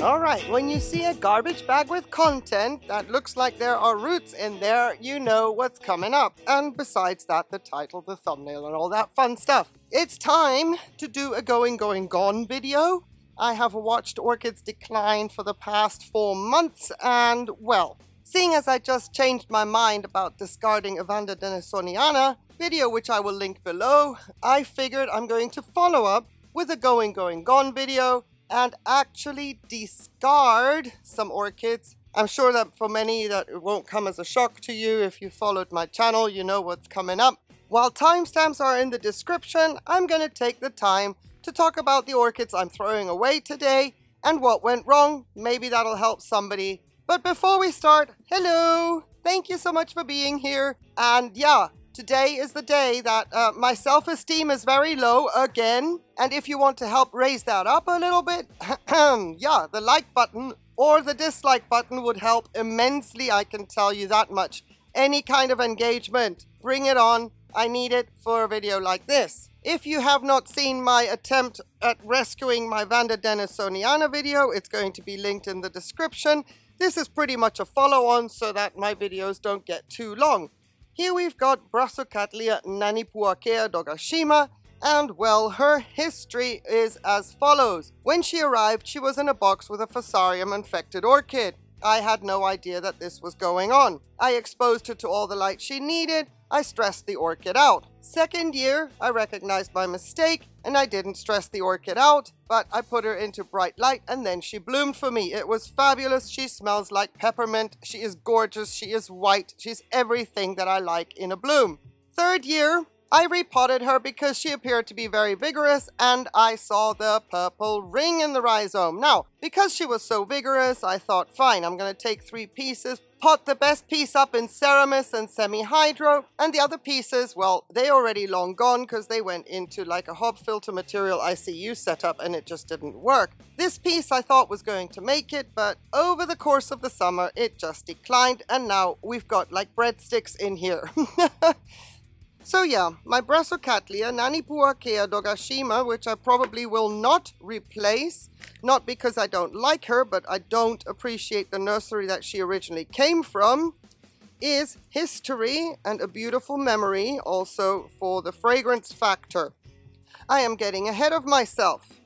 All right, when you see a garbage bag with content that looks like there are roots in there, you know what's coming up. And besides that, the title, the thumbnail, and all that fun stuff. It's time to do a going, going, gone video. I have watched orchids decline for the past 4 months, and well, seeing as I just changed my mind about discarding Vanda Denisoniana, video which I will link below, I figured I'm going to follow up with a going, going, gone video and actually discard some orchids. I'm sure that for many that it won't come as a shock to you. If you followed my channel, you know what's coming up. While timestamps are in the description, I'm going to take the time to talk about the orchids I'm throwing away today and what went wrong. Maybe that'll help somebody. But before we start, hello! Thank you so much for being here. And yeah, today is the day that my self-esteem is very low again. And if you want to help raise that up a little bit, yeah, the like button or the dislike button would help immensely. I can tell you that much. Any kind of engagement, bring it on. I need it for a video like this. If you have not seen my attempt at rescuing my Vanda Denisoniana video, it's going to be linked in the description. This is pretty much a follow-on so that my videos don't get too long. Here we've got Brassocattleya Nanipuakea Dogashima, and well, her history is as follows. When she arrived, she was in a box with a Fusarium-infected orchid. I had no idea that this was going on. I exposed her to all the light she needed. I stressed the orchid out. Second year, I recognized my mistake, and I didn't stress the orchid out, but I put her into bright light, and then she bloomed for me. It was fabulous. She smells like peppermint. She is gorgeous. She is white. She's everything that I like in a bloom. Third year, I repotted her because she appeared to be very vigorous, and I saw the purple ring in the rhizome. Now, because she was so vigorous, I thought, fine, I'm going to take 3 pieces, pot the best piece up in Ceramus and semi-hydro, and the other pieces, well, they already long gone because they went into like a hob filter material ICU setup and it just didn't work. This piece I thought was going to make it, but over the course of the summer, it just declined, and now we've got like breadsticks in here. So yeah, my Brassocattleya Nanipuakea Dogashima, which I probably will not replace, not because I don't like her, but I don't appreciate the nursery that she originally came from, is history and a beautiful memory also for the fragrance factor. I am getting ahead of myself.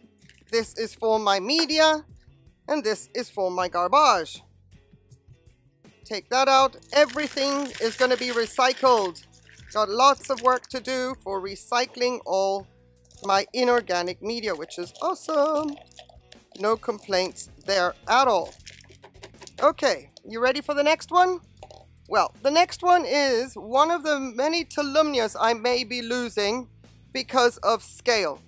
This is for my media, and this is for my garbage. Take that out. Everything is going to be recycled. Got lots of work to do for recycling all my inorganic media, which is awesome. No complaints there at all. Okay, you ready for the next one? Well, the next one is one of the many Tolumnias I may be losing because of scale.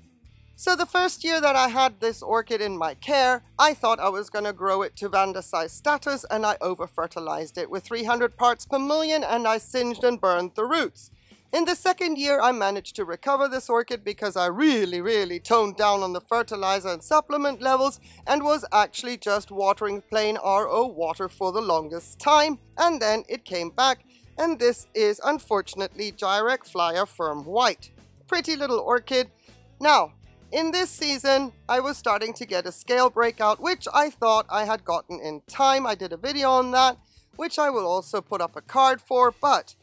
So the first year that I had this orchid in my care, I thought I was going to grow it to Vanda size status, and I over-fertilized it with 300 parts per million, and I singed and burned the roots. In the second year, I managed to recover this orchid because I really toned down on the fertilizer and supplement levels and was actually just watering plain RO water for the longest time. And then it came back, and this is unfortunately Jairakfimr White. Pretty little orchid. Now, in this season, I was starting to get a scale breakout, which I thought I had gotten in time. I did a video on that, which I will also put up a card for, but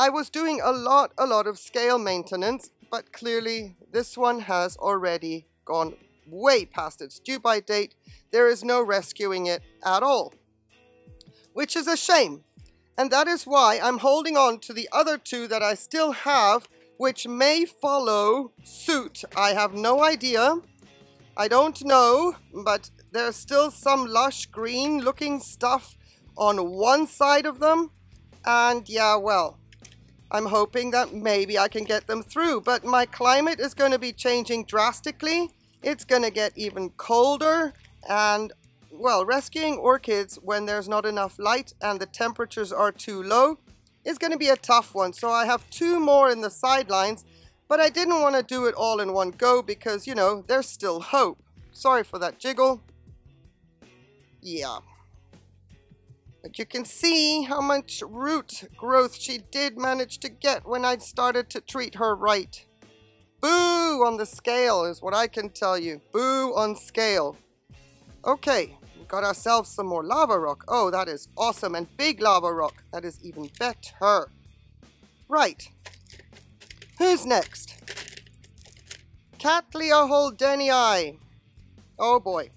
I was doing a lot of scale maintenance, but clearly this one has already gone way past its due by date. There is no rescuing it at all, which is a shame. And that is why I'm holding on to the other two that I still have, which may follow suit. I have no idea. I don't know, but there's still some lush green looking stuff on one side of them. And yeah, well, I'm hoping that maybe I can get them through, but my climate is going to be changing drastically. It's going to get even colder, and well, rescuing orchids when there's not enough light and the temperatures are too low is going to be a tough one. So I have 2 more in the sidelines, but I didn't want to do it all in one go because, you know, there's still hope. Sorry for that jiggle. Yeah. But you can see how much root growth she did manage to get when I started to treat her right. Boo on the scale is what I can tell you. Boo on scale. Okay, we got ourselves some more lava rock. Oh, that is awesome. And big lava rock. That is even better. Right. Who's next? Cattleya Holdenii. Oh boy.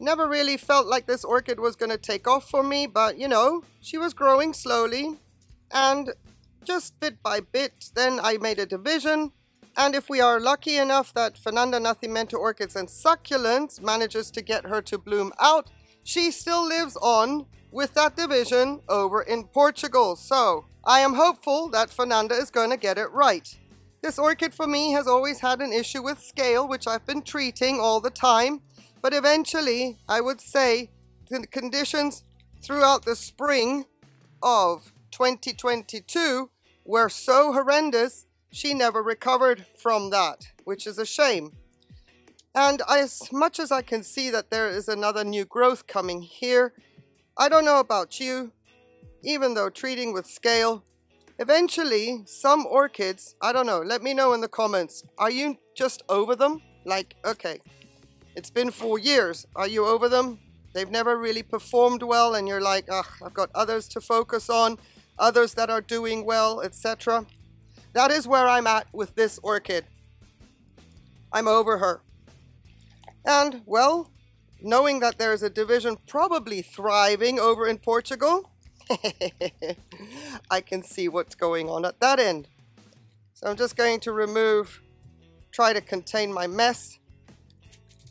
Never really felt like this orchid was going to take off for me, but you know, she was growing slowly and just bit by bit. Then I made a division, and if we are lucky enough that Fernanda Nathimento Orchids and Succulents manages to get her to bloom out, she still lives on with that division over in Portugal. So I am hopeful that Fernanda is going to get it right. This orchid for me has always had an issue with scale, which I've been treating all the time. But eventually, I would say the conditions throughout the spring of 2022 were so horrendous, she never recovered from that, which is a shame. And as much as I can see that there is another new growth coming here, I don't know about you, even though treating with scale, eventually some orchids, I don't know, let me know in the comments, are you just over them? Like, okay. It's been 4 years. Are you over them? They've never really performed well and you're like, ugh, I've got others to focus on, others that are doing well, etc. That is where I'm at with this orchid. I'm over her. And, well, knowing that there is a division probably thriving over in Portugal, I can see what's going on at that end. So I'm just going to remove, try to contain my mess,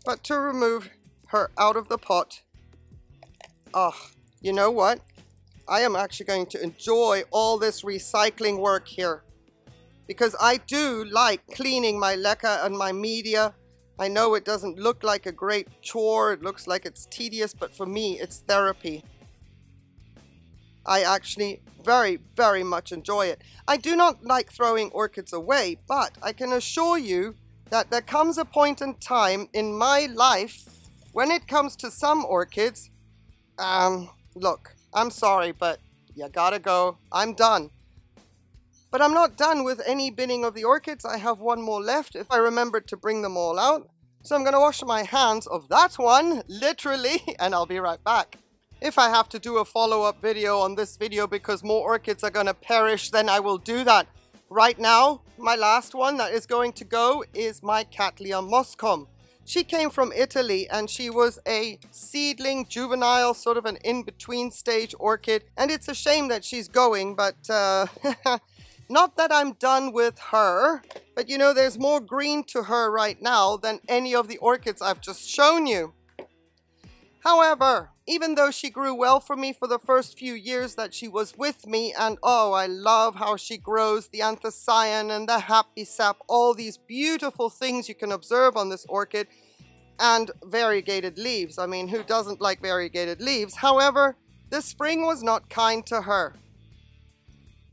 but to remove her out of the pot. Oh, you know what? I am actually going to enjoy all this recycling work here because I do like cleaning my leca and my media. I know it doesn't look like a great chore. It looks like it's tedious, but for me, it's therapy. I actually very, very much enjoy it. I do not like throwing orchids away, but I can assure you that there comes a point in time in my life when it comes to some orchids, look, I'm sorry, but you gotta go. I'm done. But I'm not done with any binning of the orchids. I have one more left if I remember to bring them all out. So I'm gonna wash my hands of that one, literally, and I'll be right back. If I have to do a follow-up video on this video because more orchids are gonna perish, then I will do that. Right now, my last one that is going to go is my Cattleya Moscombe. She came from Italy and she was a seedling, juvenile, sort of an in-between stage orchid. And it's a shame that she's going, but not that I'm done with her. But you know, there's more green to her right now than any of the orchids I've just shown you. However, even though she grew well for me for the first few years that she was with me, and oh, I love how she grows the anthocyan and the happy sap, all these beautiful things you can observe on this orchid, and variegated leaves. I mean, who doesn't like variegated leaves? However, this spring was not kind to her.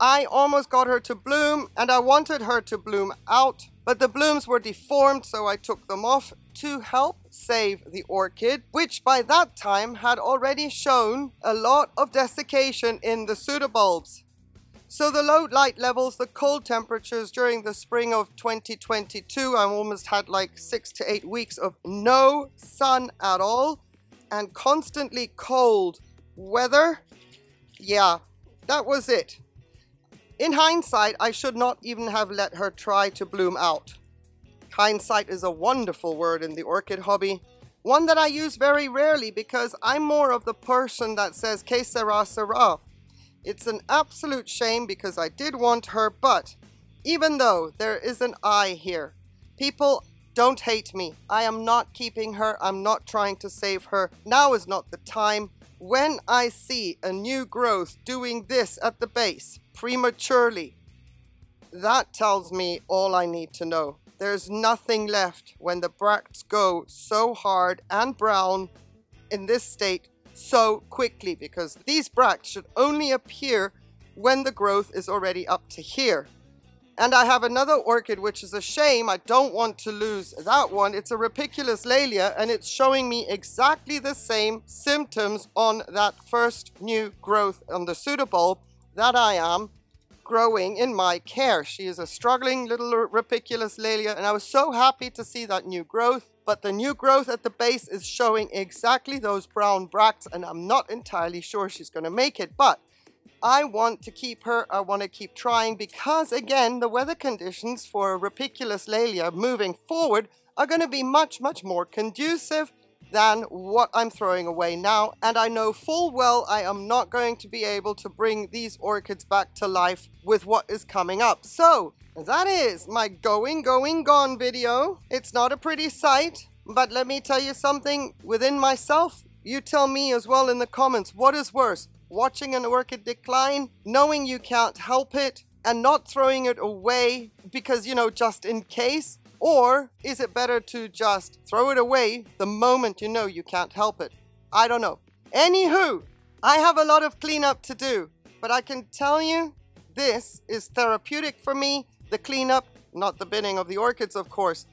I almost got her to bloom, and I wanted her to bloom out, but the blooms were deformed, so I took them off to help save the orchid, which by that time had already shown a lot of desiccation in the pseudobulbs. So the low light levels, the cold temperatures during the spring of 2022, I almost had like 6 to 8 weeks of no sun at all and constantly cold weather. Yeah, that was it. In hindsight, I should not even have let her try to bloom out. Hindsight is a wonderful word in the orchid hobby, one that I use very rarely because I'm more of the person that says que sera, sera. It's an absolute shame because I did want her, but even though there is an I here, people don't hate me. I am not keeping her. I'm not trying to save her. Now is not the time. When I see a new growth doing this at the base prematurely, that tells me all I need to know. There's nothing left when the bracts go so hard and brown in this state so quickly, because these bracts should only appear when the growth is already up to here. And I have another orchid, which is a shame. I don't want to lose that one. It's a Rhyncholaelia, and it's showing me exactly the same symptoms on that first new growth on the pseudobulb that I am growing in my care. She is a struggling little Rhyncholaelia, and I was so happy to see that new growth. but the new growth at the base is showing exactly those brown bracts, and I'm not entirely sure she's going to make it, but I want to keep her. I want to keep trying because, again, the weather conditions for Rhyncholaelia moving forward are going to be much, much more conducive than what I'm throwing away now. And I know full well I am not going to be able to bring these orchids back to life with what is coming up. So that is my gone video. It's not a pretty sight, but let me tell you something within myself. You tell me as well in the comments, what is worse, watching an orchid decline, knowing you can't help it and not throwing it away because, you know, just in case? Or is it better to just throw it away the moment you know you can't help it? I don't know. Anywho, I have a lot of cleanup to do, but I can tell you this is therapeutic for me. The cleanup, not the binning of the orchids, of course.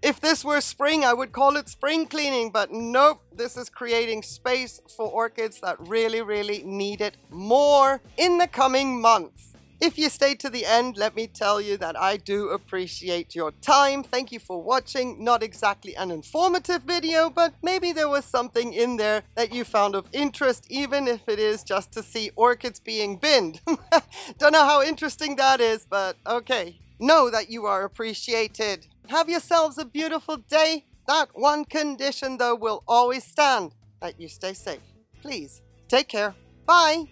If this were spring, I would call it spring cleaning, but nope, this is creating space for orchids that really, really need it more in the coming months. If you stayed to the end, let me tell you that I do appreciate your time. Thank you for watching. Not exactly an informative video, but maybe there was something in there that you found of interest, even if it is just to see orchids being binned. Don't know how interesting that is, but okay. Know that you are appreciated. Have yourselves a beautiful day. That one condition, though, will always stand, that you stay safe. Please take care. Bye.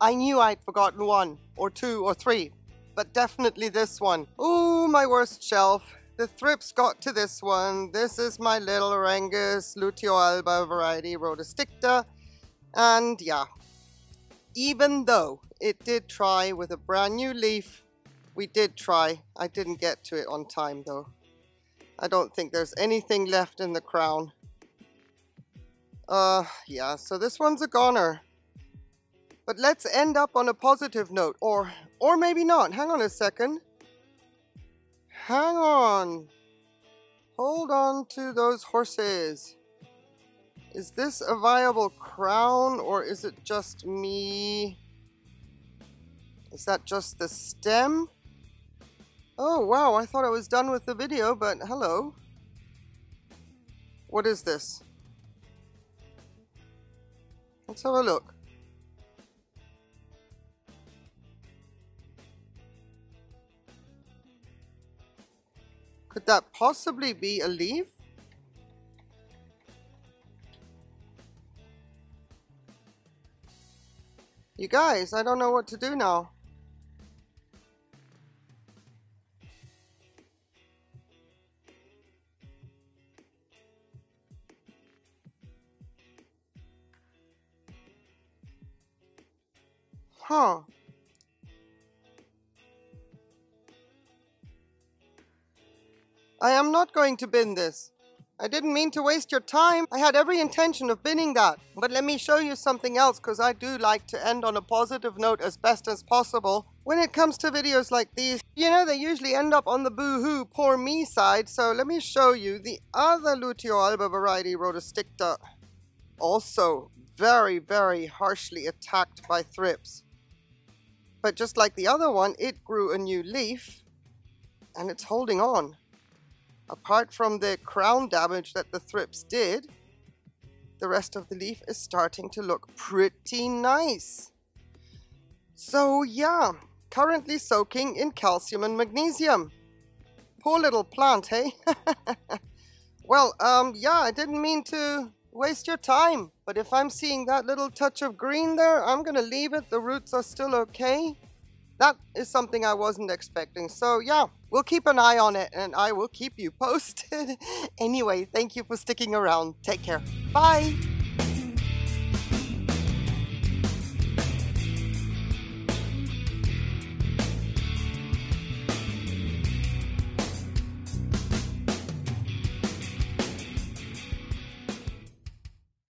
I knew I'd forgotten one, or two, or three, but definitely this one. Ooh, my worst shelf. The thrips got to this one. This is my little Aerangis luteoalba variety rhodosticta. And yeah, even though it did try with a brand new leaf, we did try. I didn't get to it on time though. I don't think there's anything left in the crown. Yeah, so this one's a goner. But let's end up on a positive note, or maybe not. Hang on a second. Hang on. Hold on to those horses. Is this a viable crown, or is it just me? Is that just the stem? Oh, wow. I thought I was done with the video, but hello. What is this? Let's have a look. Could that possibly be a leaf? You guys, I don't know what to do now. Huh. I am not going to bin this. I didn't mean to waste your time. I had every intention of binning that. But let me show you something else, because I do like to end on a positive note as best as possible. When it comes to videos like these, you know, they usually end up on the boo-hoo, poor me side. So let me show you the other luteoalba variety rhodosticta. Also very, very harshly attacked by thrips. But just like the other one, it grew a new leaf and it's holding on. Apart from the crown damage that the thrips did, the rest of the leaf is starting to look pretty nice. So yeah, currently soaking in calcium and magnesium. Poor little plant, hey? Well, yeah, I didn't mean to waste your time, but if I'm seeing that little touch of green there, I'm gonna leave it. The roots are still okay. That is something I wasn't expecting. So yeah, we'll keep an eye on it and I will keep you posted. Anyway, thank you for sticking around. Take care. Bye.